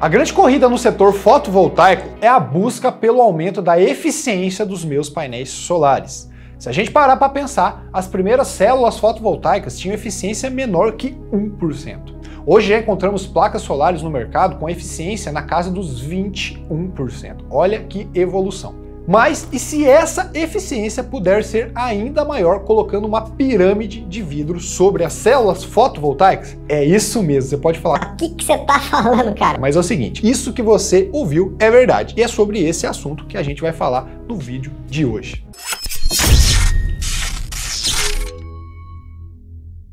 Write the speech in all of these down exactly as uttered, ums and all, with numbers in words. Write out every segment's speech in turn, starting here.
A grande corrida no setor fotovoltaico é a busca pelo aumento da eficiência dos meus painéis solares. Se a gente parar para pensar, as primeiras células fotovoltaicas tinham eficiência menor que um por cento. Hoje já encontramos placas solares no mercado com eficiência na casa dos vinte e um por cento. Olha que evolução. Mas e se essa eficiência puder ser ainda maior colocando uma pirâmide de vidro sobre as células fotovoltaicas? É isso mesmo, você pode falar: o que que você tá falando, cara? Mas é o seguinte, isso que você ouviu é verdade. E é sobre esse assunto que a gente vai falar no vídeo de hoje.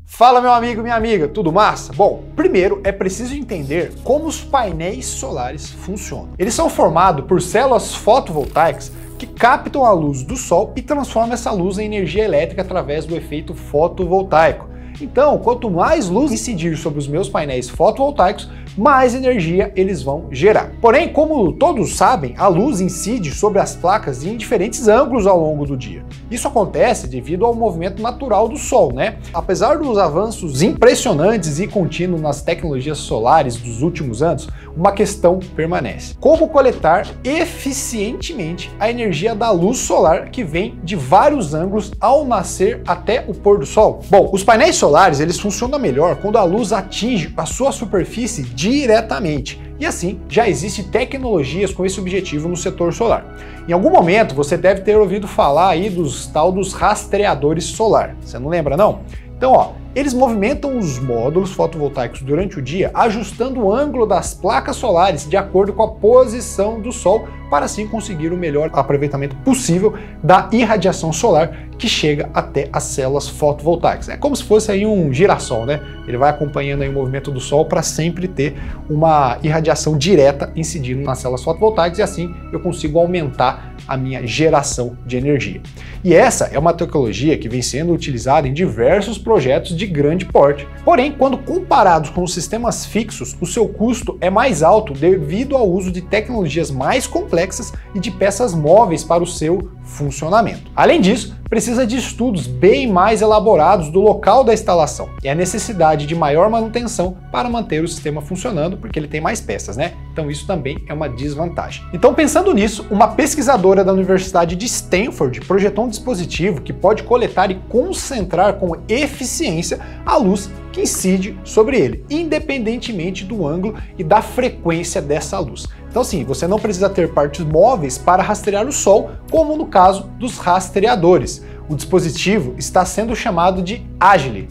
Fala, meu amigo, minha amiga, tudo massa? Bom, primeiro é preciso entender como os painéis solares funcionam. Eles são formados por células fotovoltaicas que captam a luz do sol e transformam essa luz em energia elétrica através do efeito fotovoltaico. Então, quanto mais luz incidir sobre os meus painéis fotovoltaicos, mais energia eles vão gerar. Porém, como todos sabem, a luz incide sobre as placas em diferentes ângulos ao longo do dia. Isso acontece devido ao movimento natural do Sol, né? Apesar dos avanços impressionantes e contínuos nas tecnologias solares dos últimos anos, uma questão permanece: como coletar eficientemente a energia da luz solar que vem de vários ângulos ao nascer até o pôr do Sol? Bom, os painéis solares eles funcionam melhor quando a luz atinge a sua superfície de diretamente. E assim, já existem tecnologias com esse objetivo no setor solar. Em algum momento você deve ter ouvido falar aí dos tal dos rastreadores solar. Você não lembra, não? Então, ó, eles movimentam os módulos fotovoltaicos durante o dia, ajustando o ângulo das placas solares de acordo com a posição do Sol, para assim conseguir o melhor aproveitamento possível da irradiação solar que chega até as células fotovoltaicas. É como se fosse aí um girassol, né? Ele vai acompanhando aí o movimento do Sol para sempre ter uma irradiação direta incidindo nas células fotovoltaicas, e assim eu consigo aumentar a minha geração de energia. E essa é uma tecnologia que vem sendo utilizada em diversos projetos de grande porte. Porém, quando comparados com os sistemas fixos, o seu custo é mais alto devido ao uso de tecnologias mais complexas e de peças móveis para o seu funcionamento. Além disso, precisa de estudos bem mais elaborados do local da instalação e a necessidade de maior manutenção para manter o sistema funcionando, porque ele tem mais peças, né? Então isso também é uma desvantagem. Então, pensando nisso, uma pesquisadora da Universidade de Stanford projetou um dispositivo que pode coletar e concentrar com eficiência a luz que incide sobre ele, independentemente do ângulo e da frequência dessa luz. Então sim, você não precisa ter partes móveis para rastrear o Sol, como no caso dos rastreadores. O dispositivo está sendo chamado de Agile.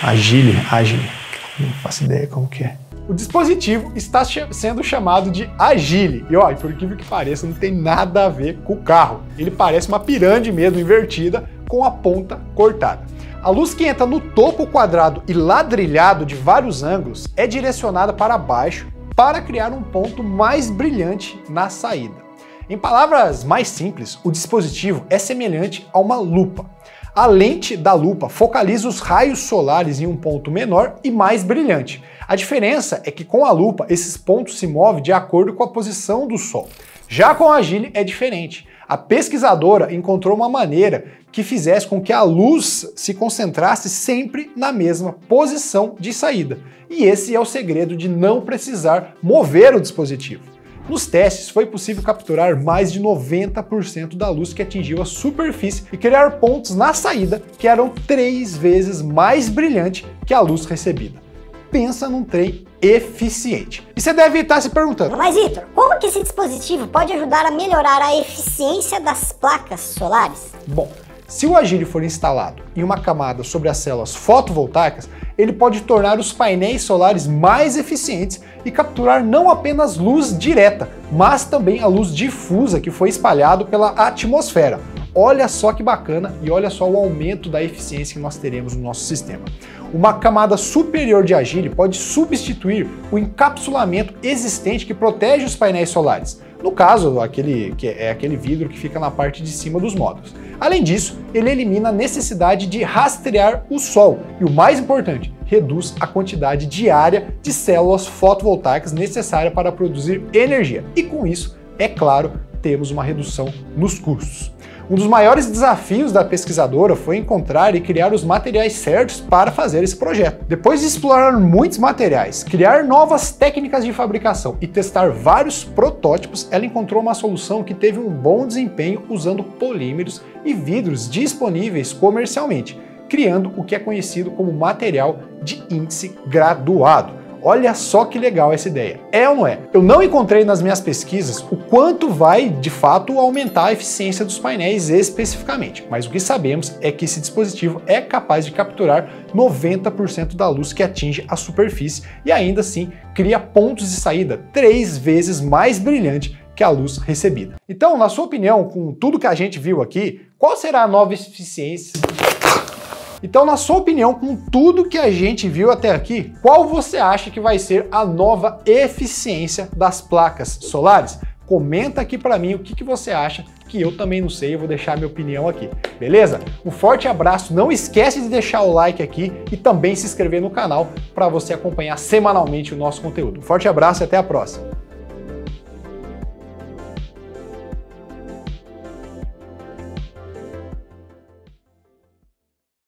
Agile, Agile. Não faço ideia como que é. O dispositivo está sendo chamado de Agile. E ó, por incrível que pareça, não tem nada a ver com o carro. Ele parece uma pirâmide mesmo, invertida, com a ponta cortada. A luz que entra no topo quadrado e ladrilhado de vários ângulos é direcionada para baixo, para criar um ponto mais brilhante na saída. Em palavras mais simples, o dispositivo é semelhante a uma lupa. A lente da lupa focaliza os raios solares em um ponto menor e mais brilhante. A diferença é que com a lupa esses pontos se movem de acordo com a posição do Sol. Já com a Agile é diferente. A pesquisadora encontrou uma maneira que fizesse com que a luz se concentrasse sempre na mesma posição de saída. E esse é o segredo de não precisar mover o dispositivo. Nos testes, foi possível capturar mais de noventa por cento da luz que atingiu a superfície e criar pontos na saída que eram três vezes mais brilhante que a luz recebida. Pensa num trem eficiente. E você deve estar se perguntando: mas Vitor, como que esse dispositivo pode ajudar a melhorar a eficiência das placas solares? Bom, se o Agile for instalado em uma camada sobre as células fotovoltaicas, ele pode tornar os painéis solares mais eficientes e capturar não apenas luz direta, mas também a luz difusa que foi espalhada pela atmosfera. Olha só que bacana, e olha só o aumento da eficiência que nós teremos no nosso sistema. Uma camada superior de Agile pode substituir o encapsulamento existente que protege os painéis solares. No caso, aquele, que é aquele vidro que fica na parte de cima dos módulos. Além disso, ele elimina a necessidade de rastrear o Sol e, o mais importante, reduz a quantidade diária de células fotovoltaicas necessária para produzir energia. E com isso, é claro, temos uma redução nos custos. Um dos maiores desafios da pesquisadora foi encontrar e criar os materiais certos para fazer esse projeto. Depois de explorar muitos materiais, criar novas técnicas de fabricação e testar vários protótipos, ela encontrou uma solução que teve um bom desempenho usando polímeros e vidros disponíveis comercialmente, criando o que é conhecido como material de índice graduado. Olha só que legal essa ideia. É ou não é? Eu não encontrei nas minhas pesquisas o quanto vai, de fato, aumentar a eficiência dos painéis especificamente, mas o que sabemos é que esse dispositivo é capaz de capturar noventa por cento da luz que atinge a superfície e ainda assim cria pontos de saída três vezes mais brilhante que a luz recebida. Então, na sua opinião, com tudo que a gente viu aqui, qual será a nova eficiência... Então, na sua opinião, com tudo que a gente viu até aqui, qual você acha que vai ser a nova eficiência das placas solares? Comenta aqui para mim o que, que você acha, que eu também não sei, eu vou deixar minha opinião aqui, beleza? Um forte abraço, não esquece de deixar o like aqui e também se inscrever no canal para você acompanhar semanalmente o nosso conteúdo. Um forte abraço e até a próxima!